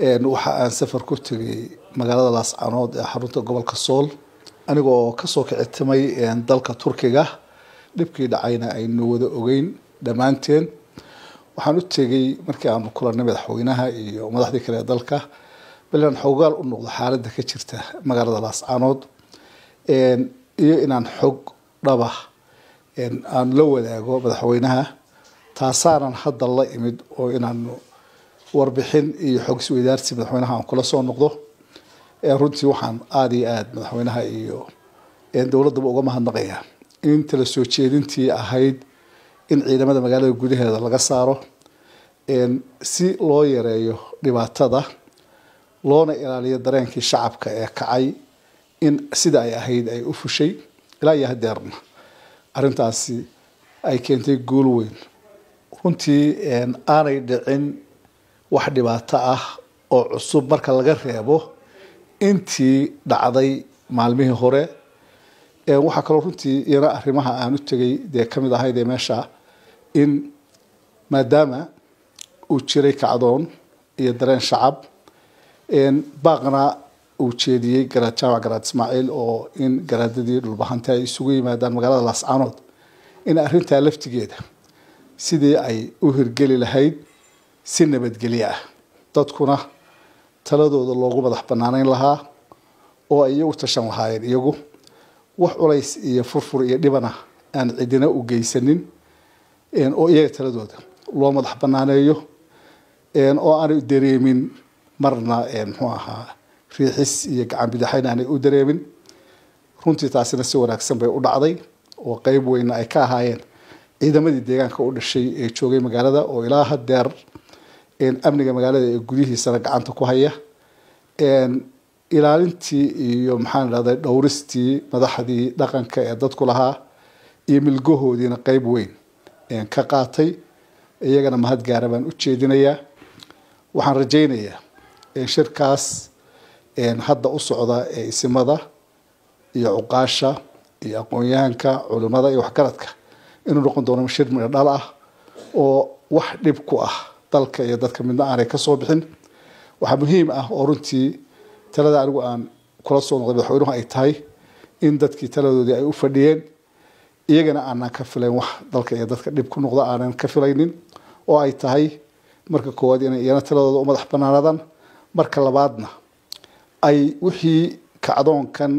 waxaan safar ku tagay magaalada Laascaanood ee xarunta gobolka Sool anigoo ka soo kicitamay dalka Turkiga dibkii dhacayna aynu wada ogeyn dhamaanteen waxaan u tagay markii aan kulanay madaxweynaha iyo madaxda kale ee dalka bilan xoogaal u noqdo xaaladda ka jirta magaalada Laascaanood iyo inaan xog dhaba aan la wadaago madaxweynaha taasaanan hadda la imid oo inaan warbixin iyo xog isweydaarsi madaxweynaha aan kula soo noqdo ee runtii waxaan aad iyo aad madaxweynaha iyo dawladda uga mahadnaqaya in tala soo jeedintii ahayd in ciidamada magaalada gudaheeda laga saaro si loo yareeyo dhibaatada loona ilaaliyo dareenkii shacabka ee kacay in sida ay ahayd ay u fushay ilaa iyo hadeerna arintaasi ay keentay guul weyn runtii aanay dhicin wax dhibaato ah oo cusub marka laga reebo intii dhacday maalmihii hore ee waxa kale runtii iyana arrimaha aan u tagay dee kamid ahayd ee meesha in maadaama uu jiray kacdoon iyo dareen shacab baaqna uu jeediyey garaad jamac garaad Ismaaciil oo in garaadadii dhulbahanta ay isugu yimaadaan magaalada Laascaanood in arrintaa laftigeeda sidii ay u hirgeli lahayd si nabadgelyo ah dadkuna taladooda loogu madax banaanayn lahaa oo ay iyagu tashan lahaayeen iyagu wax culays iyo furfur iyo dhibana aan cidina u geysanin oo iyaga taladooda loo madax banaaneeyo oo aanay dareemin marna muxuu ahaa riixis iyo gacan bidixayn aanay u dareemin runtii taasina si wanaagsan bay u dhacday oo qayb weyn ay ka ahaayeen ciidamadii deegaanka u dhashay ee joogay magaalada oo ilaa hadeer amniga magaalada ee gudihiisa gacanta ku haya ilaalintii iyo maxaan raday dhowristii madaxdii dhaqanka ee dadku lahaa iyo milgahoodina qayb weyn ka qaatay iyagana mahad gaar ah baan u jeedinayaa waxaan rajaynayaa in shirkaas hadda u socda ee isimada iyo uqaasha iyo aqoonyahanka culimada iyo waxgaradka inuu noqon doono shir mid dhal ah oo wax dhib ku ah dalka iyo dadka midna aanay ka soo bixin waxa muhiim ah oo runtii talada anigu aan kula soo noqday madaxweynuhu ay tahay in dadkii taladoodii ay u fadhiyeen iyagana aanan ka filayn wax dalka iyo dadka dhib ku noqda aanan ka filaynin oo ay tahay marka koowaad inay iyana taladooda u madax banaanaadaan marka labaadna ay wixii kacdoonkan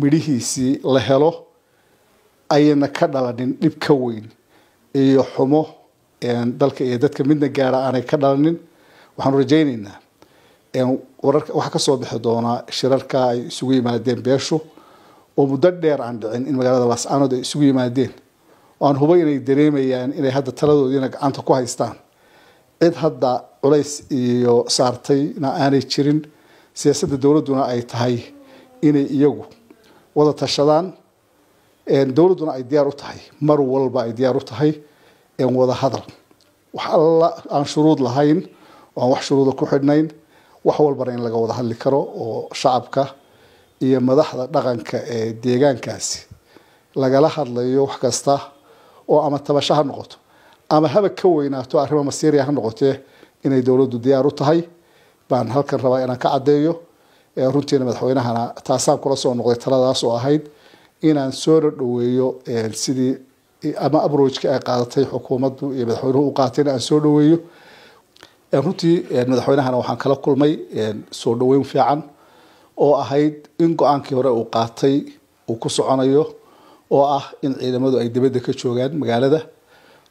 midhihiisii la helo ayna ka dhalanin dhib ka weyn iyo xumo dalka iyo dadka midna gaara aanay ka dhalanin waxaan rajaynaynaa wararka waxa ka soo bixi doona shirarka ay isugu yimaadeen beeshu oo muddo dheer aan dhicin in magaalada Laascaanood ay isugu yimaadeen aan hubay inay dareemayaan inay hadda taladoodina gacanta ku haystaan cid hadda culays iyo saartayna aanay jirin siyaasadda dawladuna ay tahay inay iyagu wada tashadaan dawladuna ay diyaar u tahay mar walba ay diyaar u tahay wada hadal wax alla aan shuruud lahayn oo wax shuruudo ku xidhnayn wax walba in laga wada hadli karo oo shacabka iyo madaxda dhaqanka ee deegaankaasi laga la hadlayo wax kasta oo ama tabashaha noqoto ama habab ka weynaato arrimo masiiri ah noqote inay dawladdu diyaar u tahay baan halkan rabaa inaan ka cadeeyo runtiina madaxweynahana taasaab kula soo noqday taladaas oo ahayd inaan soo dhaweeyo sidii ama abroojka ay qaadatay xukuumaddu iyo madaxweynuhu u qaateen aan soo dhaweeyo runtii madaxweynahana waxaan kala kulmay soo dhaweyn fiican oo ahayd in go'aankii hore uu qaatay uu ku soconayo oo ah in ciidamadu ay dibadda ka joogaan magaalada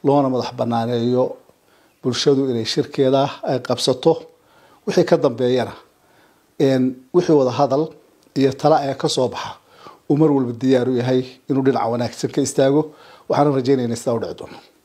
loona madax banaaneeyo bulshadu inay shirkeeda ay qabsato wixii ka dambeeyana wixii wada hadal iyo tala ee ka soo baxa uu mar walba diyaar u yahay inuu dhinaca wanaagsan ka istaago وحنا رجعنا نستودع دونه.